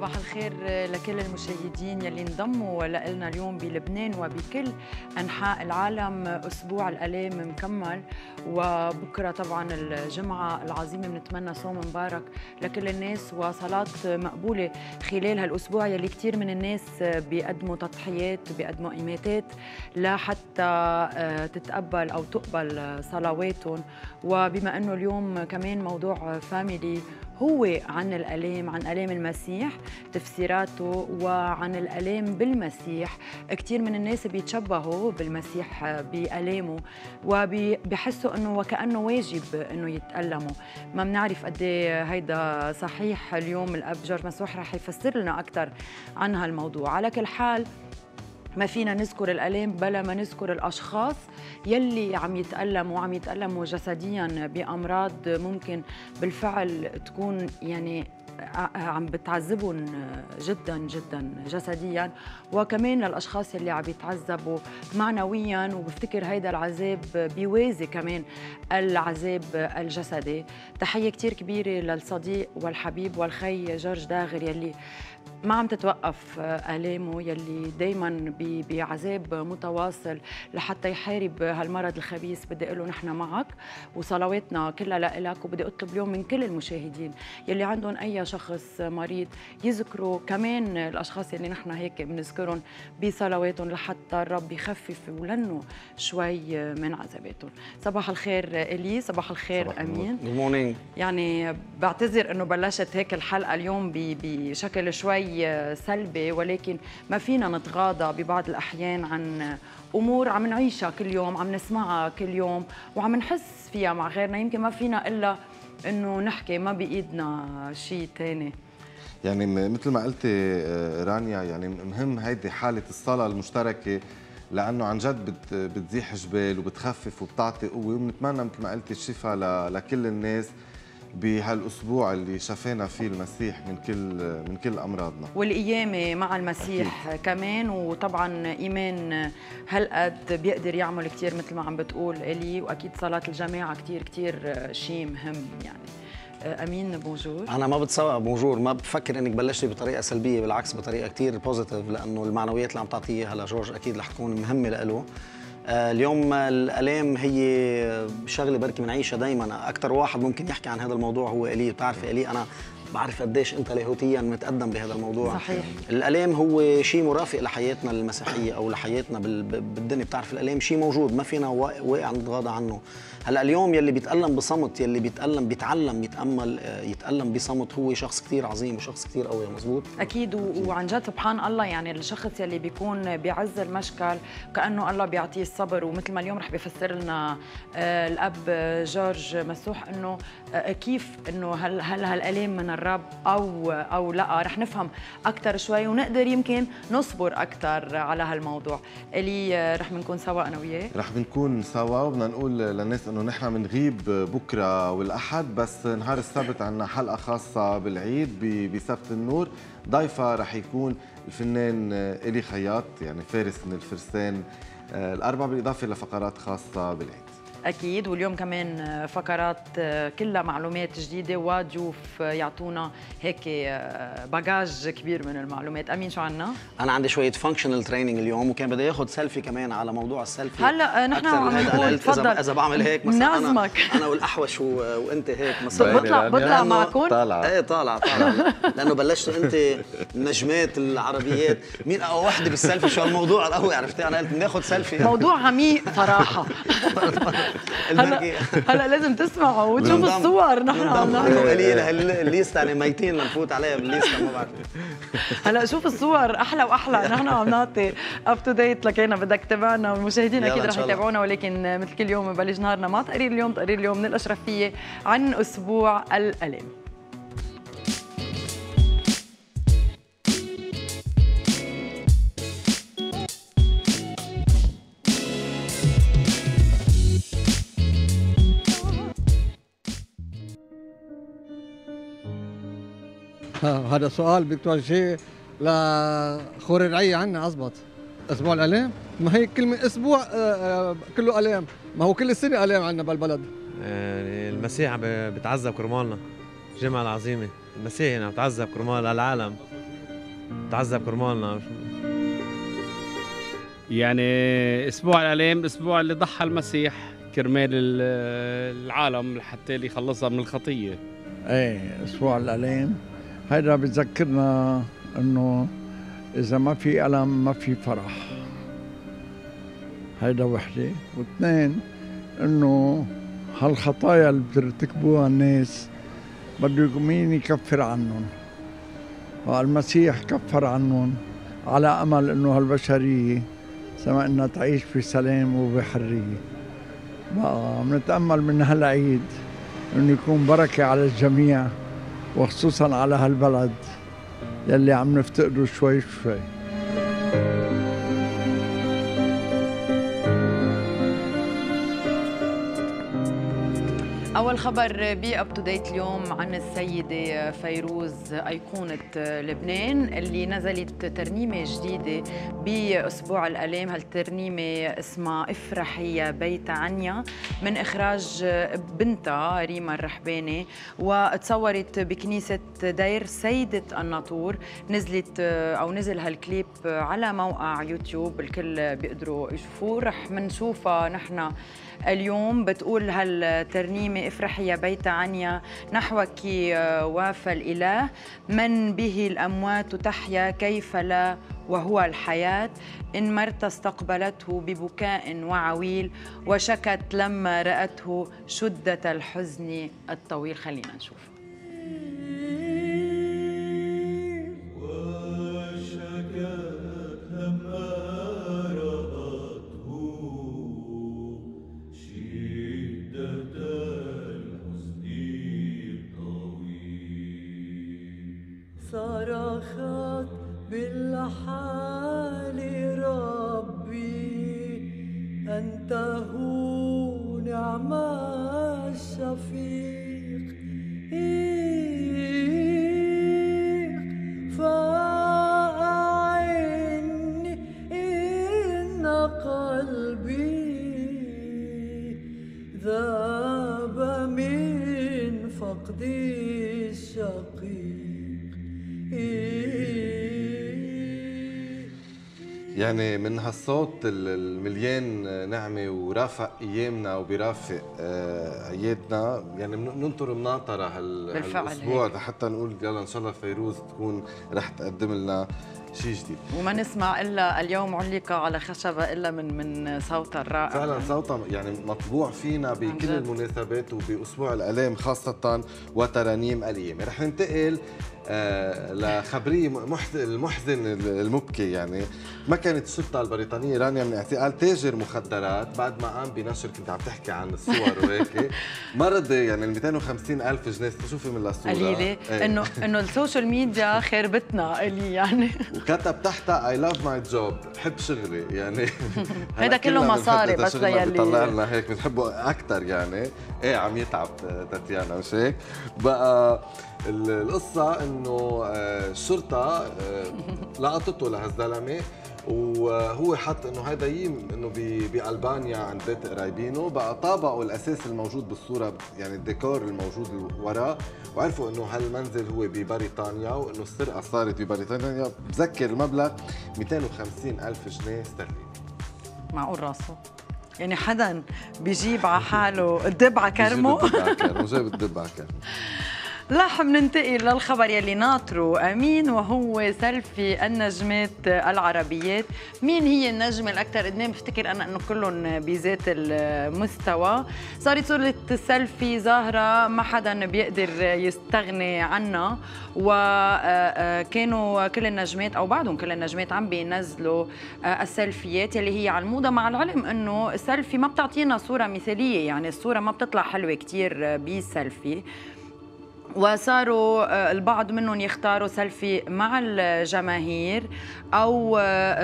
صباح الخير لكل المشاهدين يلي انضموا لنا اليوم بلبنان وبكل أنحاء العالم. أسبوع الآلام مكمل، وبكرة طبعا الجمعة العظيمة بنتمنى صوم مبارك لكل الناس وصلاة مقبولة خلال هالأسبوع يلي كتير من الناس بيقدموا تضحيات، بيقدموا إماتات لحتى تتقبل أو تقبل صلواتهم. وبما أنه اليوم كمان موضوع فاميلي هو عن الآلام، عن آلام المسيح، تفسيراته، وعن الآلام بالمسيح. كتير من الناس بيتشبهوا بالمسيح بآلامه وبيحسوا أنه وكأنه واجب أنه يتألموا. ما بنعرف قد ايه هيدا صحيح. اليوم الأب جورج مسوح رح يفسر لنا أكثر عن هالموضوع. على كل حال ما فينا نذكر الآلام بلا ما نذكر الأشخاص يلي عم يتألموا جسديا بأمراض ممكن بالفعل تكون يعني عم بتعذبهم جدا جدا جسديا، وكمان للاشخاص اللي عم يتعذبوا معنويا. وبفتكر هيدا العذاب بيوازي كمان العذاب الجسدي. تحيه كتير كبيره للصديق والحبيب والخي جورج داغر يلي ما عم تتوقف آلامه، يلي دايما بعذاب متواصل لحتى يحارب هالمرض الخبيث. بدي اقول له نحن معك وصلواتنا كلها لإلك، وبدي اطلب اليوم من كل المشاهدين يلي عندهم اي شخص مريض يذكروا كمان الاشخاص اللي نحن هيك بنذكرهم بصلواتهم لحتى الرب يخفف ولنه شوي من عذاباتهم. صباح الخير الي، صباح الخير امين. جود مورنينغ. يعني بعتذر انه بلشت هيك الحلقه اليوم بشكل شوي سلبي، ولكن ما فينا نتغاضى ببعض الأحيان عن أمور عم نعيشها كل يوم، عم نسمعها كل يوم، وعم نحس فيها مع غيرنا. يمكن ما فينا إلا أنه نحكي، ما بإيدنا شيء تاني. يعني مثل ما قلتي رانيا، يعني مهم هيدي حالة الصلاة المشتركة، لأنه عن جد بتزيح جبال وبتخفف وبتعطي قوة. ونتمنى مثل ما قلتي الشفاء لكل الناس بهالاسبوع اللي شفينا فيه المسيح من كل امراضنا، والقيامه مع المسيح أكيد. كمان وطبعا ايمان هالقد بيقدر يعمل كثير مثل ما عم بتقول الي، واكيد صلاه الجماعه كثير كثير شيء مهم. يعني امين بونجور. انا ما بتصور بونجور، ما بفكر انك بلشتي بطريقه سلبيه، بالعكس بطريقه كثير بوزيتيف، لانه المعنويات اللي عم تعطيها لجورج اكيد رح تكون مهمه له. اليوم الآلام هي شغله بركي بنعيشها دائما. اكثر واحد ممكن يحكي عن هذا الموضوع هو الي. بتعرفي الي، انا بعرف قديش انت لاهوتيا متقدم بهذا الموضوع. صحيح. الآلام هو شيء مرافق لحياتنا المسيحيه او لحياتنا بالدنيا. بتعرف الآلام شيء موجود، ما فينا واقع نتغاضى عنه. هلا اليوم يلي بيتألم بصمت، يلي بيتعلم يتأمل يتألم بصمت، هو شخص كثير عظيم وشخص كثير قوي. مزبوط اكيد. وعن جد سبحان الله، يعني الشخص يلي بيكون بيعز المشكل كانه الله بيعطيه الصبر. ومثل ما اليوم رح بيفسر لنا الاب جورج مسوح انه كيف، انه هل هالآلام من الرب او لا. رح نفهم اكثر شوي ونقدر يمكن نصبر اكثر على هالموضوع. الي رح بنكون سوا انا وياك، رح بنكون سوا. وبدنا نقول للناس انه نحن بنغيب بكره والاحد، بس نهار السبت عندنا حلقه خاصه بالعيد بسبت النور. ضيفه رح يكون الفنان الي خياط، يعني فارس من الفرسان الاربع، بالاضافه لفقرات خاصه بالعيد أكيد. واليوم كمان فقرات كلها معلومات جديدة وضيوف يعطونا هيك باجاج كبير من المعلومات. أمين شو عنا؟ أنا عندي شوية فانكشنال تريننج اليوم، وكان بدي آخذ سيلفي كمان على موضوع السيلفي. هلا نحن عم نقول تفضل. إذا بعمل هيك مثلا أنا والأحوش وأنت هيك مثلا بطلع معكم. إيه طالع لأنه بلشتوا أنت نجمات العربيات، مين أقوى وحدة بالسيلفي، شو الموضوع القوي، عرفتي؟ أنا قلت ناخذ سيلفي. موضوع عميق صراحة. هلا لازم تسمعوا وتشوفوا الصور. نحن عم الليسته يعني ميتين لنفوت عليها بالليسته، ما بعرف. هلا شوف الصور احلى واحلى. نحن عم نعطي اب تو ديت لكينا، بدك تتابعنا والمشاهدين اكيد رح يتابعونا. ولكن مثل كل يوم ببلش نهارنا مع تقرير اليوم من الاشرفيه عن اسبوع الالام. هذا سؤال بدك توجهيه لخور الرعيه عنا. أزبط. اسبوع الالام، ما هي كلمه اسبوع كله الام، ما هو كل السنه الام عنا بالبلد. المسيح بتعذب كرمالنا، الجمعه العظيمه المسيح عم بتعذب كرمال العالم. تعذب كرمالنا. يعني اسبوع الالام، اسبوع اللي ضحى المسيح كرمال العالم لحتى اللي يخلصها من الخطيه. ايه اسبوع الالام هيدا بتذكرنا انه اذا ما في الم ما في فرح. هيدا وحده، واثنين انه هالخطايا اللي بترتكبوها الناس بده مين يكفر عنهم. والمسيح كفر عنهم على امل انه هالبشريه سما انها تعيش في سلام وبحريه. بقى بنتامل من هالعيد انه يكون بركه على الجميع، وخصوصا على هالبلد يلي عم نفتقده شوي شوي. أول خبر بأب تو ديت اليوم عن السيدة فيروز أيقونة لبنان اللي نزلت ترنيمة جديدة بأسبوع الألام. هالترنيمة اسمها افرحي يا بيت عنيا من إخراج بنتها ريما الرحباني، وتصورت بكنيسة دير سيدة الناطور. نزلت أو نزل هالكليب على موقع يوتيوب، الكل بيقدروا يشوفوه. رح منشوفها نحن اليوم. بتقول هالترنيمة: افرحي يا بيت عنيا نحوك وافى الإله، من به الأموات تحيا كيف لا وهو الحياة. إن مرت استقبلته ببكاء وعويل، وشكت لما رأته شدة الحزن الطويل. خلينا نشوف. صرخت بالحال ربي أنت هو نعم الشفيق، فأعني إن قلبي ذاب من فقد الشقي. يعني من هالصوت المليان نعمة ورافق أيامنا وبرافق أيادنا، يعني بننطر مناطرة هالأسبوع لحتى نقول يلا إن شاء الله فيروز تكون رح تقدم لنا شيء جديد. وما نسمع إلا اليوم علقة على خشبة إلا من صوتها الرائع. فعلا صوتها يعني مطبوع فينا بكل المناسبات وبأسبوع الألام خاصة وترانيم الأيام. رح ننتقل لخبريه المحزن المبكي. يعني ما كانت الشرطه البريطانيه رانيا من اعتقال تاجر مخدرات بعد ما قام بنشر، كنت عم تحكي عن الصور وهيك مرض، يعني 250,000 جنيه شوفي من الصوره قليله. انه السوشيال ميديا خربتنا اللي يعني. وكتب تحتها اي لاف ماي جوب، بحب شغلي. يعني هذا كله مصاري بس ليالي بيطلع لنا هيك بنحبه اكثر. يعني ايه عم يتعب تاتيانا مش هيك؟ بقى القصة انه الشرطة لقطته لهالزلمة، وهو حط انه هذا انه بالبانيا عند بيت قرايبينه. بقى طابقوا الاساس الموجود بالصورة، يعني الديكور الموجود وراه، وعرفوا انه هالمنزل هو ببريطانيا وانه السرقة صارت ببريطانيا. بذكر المبلغ 250,000 جنيه استرليني. معقول راسه؟ يعني حدا بيجيب على حاله الدبعة كرمه؟ جاب الدبعة كرمه. رح ننتقل للخبر يلي ناطره امين، وهو سيلفي النجمات العربيات. مين هي النجمه الاكثر ادمان؟ بفتكر انا انه كلهم بذات المستوى. صارت صوره السيلفي ظاهره ما حدا بيقدر يستغني عنها، وكانوا كل النجمات او بعضهم كل النجمات عم بينزلوا السيلفيات يلي هي على الموضه، مع العلم انه السيلفي ما بتعطينا صوره مثاليه، يعني الصوره ما بتطلع حلوه كثير بالسيلفي. وصاروا البعض منهم يختاروا سيلفي مع الجماهير، أو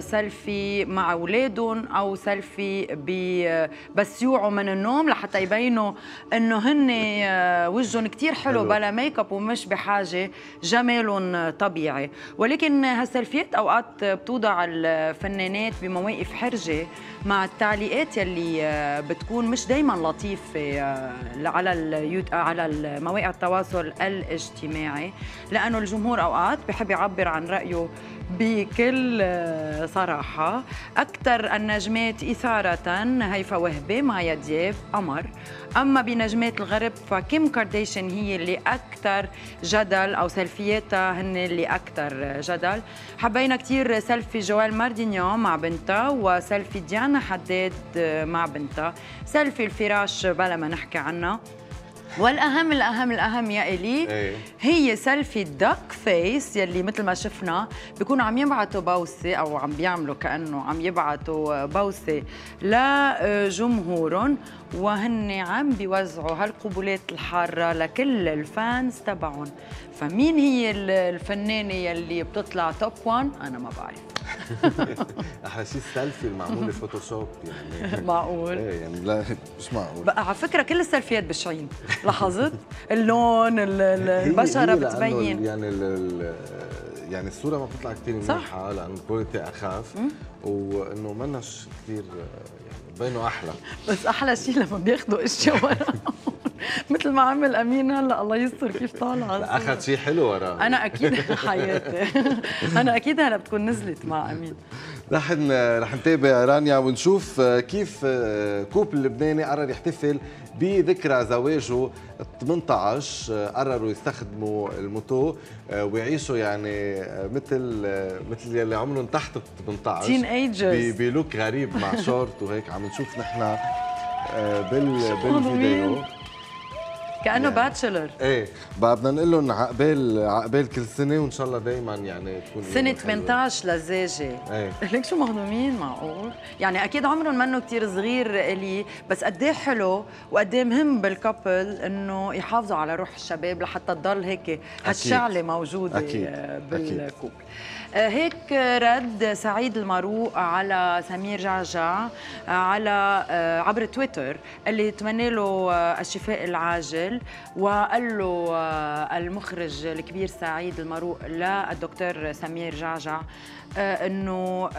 سيلفي مع أولادهم، أو سيلفي بس يوعوا من النوم لحتى يبينوا أنه هن وجههم كتير حلو بلا ميك اب ومش بحاجة، جمالهم طبيعي. ولكن هالسيلفيات أوقات بتوضع الفنانات بمواقف حرجة مع التعليقات يلي بتكون مش دايما لطيفة على المواقع التواصل الاجتماعي، لأنه الجمهور أوقات بحب يعبر عن رأيه بكل صراحة. أكثر النجمات إثارة هيفا وهبي، مايا دياب، قمر. أما بنجمات الغرب فكيم كارديشن هي اللي أكثر جدل، أو سيلفياتها هن اللي أكثر جدل. حبينا كثير سيلفي جوال ماردينيون مع بنتها، وسيلفي ديانا حداد مع بنتها، سيلفي الفراش بلا ما نحكي عنها. والاهم الاهم الاهم يا الي هي سيلفي الدك فيس، يلي مثل ما شفنا بيكونوا عم يبعثوا بوسه، او عم بيعملوا كانه عم يبعثوا بوسه لجمهورهم، وهن عم بيوزعوا هالقبلات الحاره لكل الفانز تبعهم. فمين هي الفنانه يلي بتطلع توب 1؟ انا ما بعرف. احلى شيء السيلفي المعمول بفوتوشوب يعني. معقول؟ ايه يعني، لا مش معقول. بقى على فكره كل السيلفيات بشعين، لاحظت؟ اللون، البشره بتبين يعني، يعني الصوره ما بتطلع كثير منيحه لانه الكواليتي اخف، وانه منش كثير يعني بينه احلى. بس احلى شيء لما بياخذوا اشياء ورا مثل ما عمل امين هلا، الله يستر كيف طالعه. اخذ شيء حلو وراه. انا اكيد حياتي انا اكيد هلا بتكون نزلت مع امين. رح نتابع رانيا ونشوف كيف كوبل لبناني قرر يحتفل بذكرى زواجه 18. قرروا يستخدموا الموتو ويعيشوا يعني مثل يلي عملهم تحت 18 تين ايجرز، بلوك غريب مع شورت وهيك. عم نشوف نحن بالفيديو كأنه يعني باتشلر. ايه بقى بدنا نقول لهم عقبال كل سنة، وإن شاء الله دايما يعني تكون سنة 18 للزاجة. ايه ليك شو مهضومين، معقول؟ يعني أكيد عمرهم منه كثير صغير إلي، بس قد إيه حلو وقد إيه مهم بالكابل إنه يحافظوا على روح الشباب لحتى تضل هيك هالشعلة موجودة. أكيد بالكوبل. هيك رد سعيد المروء على سمير جعجع عبر تويتر، اللي تمنى له الشفاء العاجل، وقال له المخرج الكبير سعيد المروء للدكتور سمير جعجع انه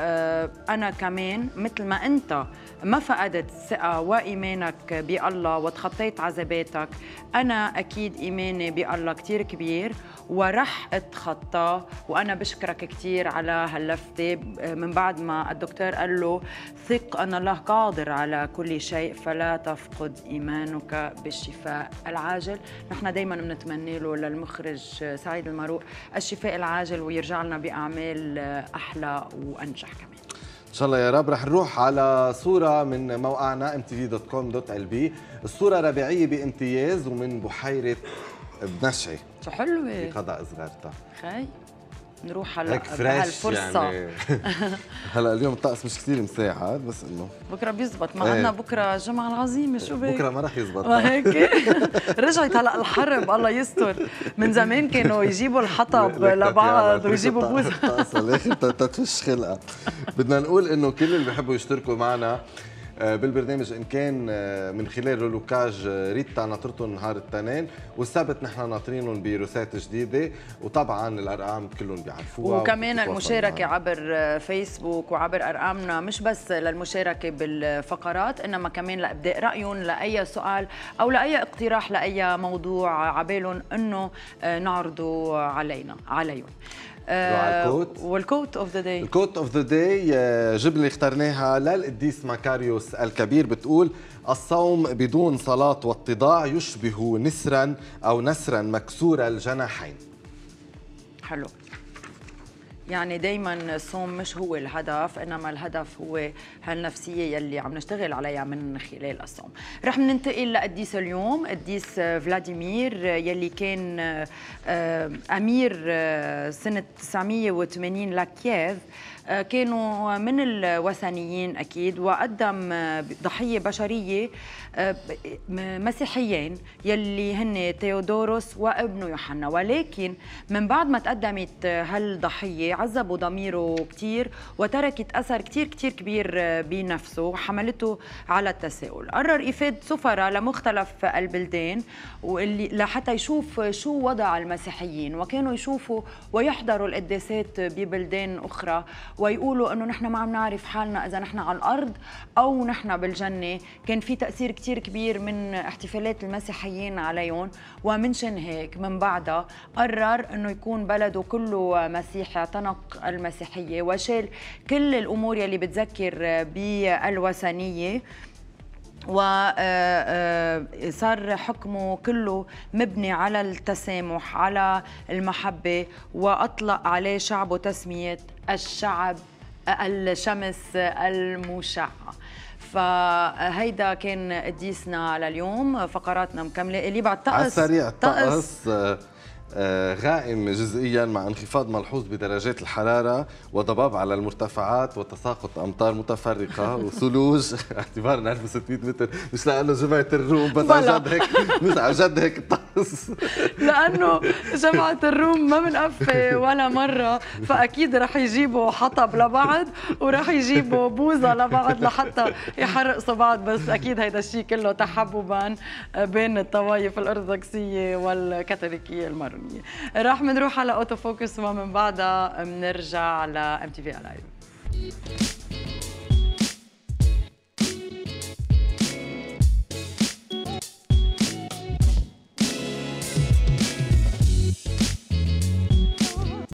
انا كمان مثل ما انت ما فقدت الثقه وايمانك بالله وتخطيت عذاباتك، انا اكيد ايماني بالله كثير كبير ورح اتخطاه. وانا بشكرك كثير على هاللفته، من بعد ما الدكتور قال له ثق ان الله قادر على كل شيء فلا تفقد ايمانك بالشفاء العاجل. نحن دائما بنتمنى له للمخرج سعيد المروء الشفاء العاجل، ويرجع لنا باعمال احلى وانجح كمان ان شاء الله يا رب. رح نروح على صوره من موقعنا mtv.com.lb، الصوره ربيعيه بامتياز ومن بحيره بنشعه. شو حلوه بقضاء صغارتها. خي نروح على هالفرصه يعني. هلا اليوم الطقس مش كثير مساعد، بس انه بكره بيزبط. ما عندنا بكره جمعه العظيمه، شو بك؟ بكره ما رح يزبط هيك. رجعت هلا الحرب، الله يستر. من زمان كانوا يجيبوا الحطب لبعض ويجيبوا بوز. الطقس بالاخر تتفش خلقه. بدنا نقول انه كل اللي بحبوا يشتركوا معنا بالبرنامج، ان كان من خلال رولوكاج ريتا ناطرتهم نهار التنين، والسبت نحن ناطرينهم بروسات جديده، وطبعا الارقام كلهم بيعرفوها. وكمان المشاركه عبر فيسبوك وعبر ارقامنا، مش بس للمشاركه بالفقرات انما كمان لابداء رايهم لاي سؤال او لاي اقتراح لاي موضوع عبالهم انه نعرضه عليهم. والكوت اوف ذا داي، الكوت اوف ذا داي جبنه اخترناها للقديس ماكاريوس الكبير، بتقول الصوم بدون صلاة واتضاع يشبه نسرا او نسرا مكسور الجناحين. حلو، يعني دايما الصوم مش هو الهدف، انما الهدف هو هالنفسيه يلي عم نشتغل عليها من خلال الصوم. رح ننتقل لقديس اليوم، قديس فلاديمير يلي كان امير سنه 980 لكييف. كانوا من الوثنيين اكيد، وقدم ضحيه بشريه مسيحيين يلي هن ثيودوروس وابنه يوحنا. ولكن من بعد ما تقدمت هالضحيه عذبوا ضميره كتير وتركت أثر كتير كتير كبير بنفسه وحملته على التساؤل. قرر إفادة سفراء لمختلف البلدان واللي لحتى يشوف شو وضع المسيحيين، وكانوا يشوفوا ويحضروا القداسات ببلدان أخرى ويقولوا أنه نحن ما عم نعرف حالنا إذا نحن على الأرض أو نحن بالجنة. كان في تأثير كتير كبير من احتفالات المسيحيين عليهم، ومنشان هيك من بعدها قرر أنه يكون بلده كله مسيحي، اعتنق المسيحية وشال كل الأمور يلي بتذكر بالوثنية، وصار حكمه كله مبني على التسامح على المحبة، وأطلق عليه شعبه تسمية الشعب الشمس المشعة. فهيدا كان قديسنا لليوم، فقراتنا مكملة. اللي بعد طقس على السريع، الطقس غائم جزئيا مع انخفاض ملحوظ بدرجات الحرارة وضباب على المرتفعات وتساقط أمطار متفرقة وثلوج. اعتبارنا 1600 متر مش لأنه جمعة الروم بس على جد هيك، مش على جد هيك الطقس، لأنه جمعة الروم ما منقفة ولا مرة، فأكيد رح يجيبوا حطب لبعض ورح يجيبوا بوزة لبعض لحتى يحرقوا بعض، بس أكيد هيدا الشيء كله تحببا بين الطوائف الأرثوذكسية والكاثوليكية المرة. راح منروح على اوتو فوكس ومن بعدها منرجع ل MTV Alive.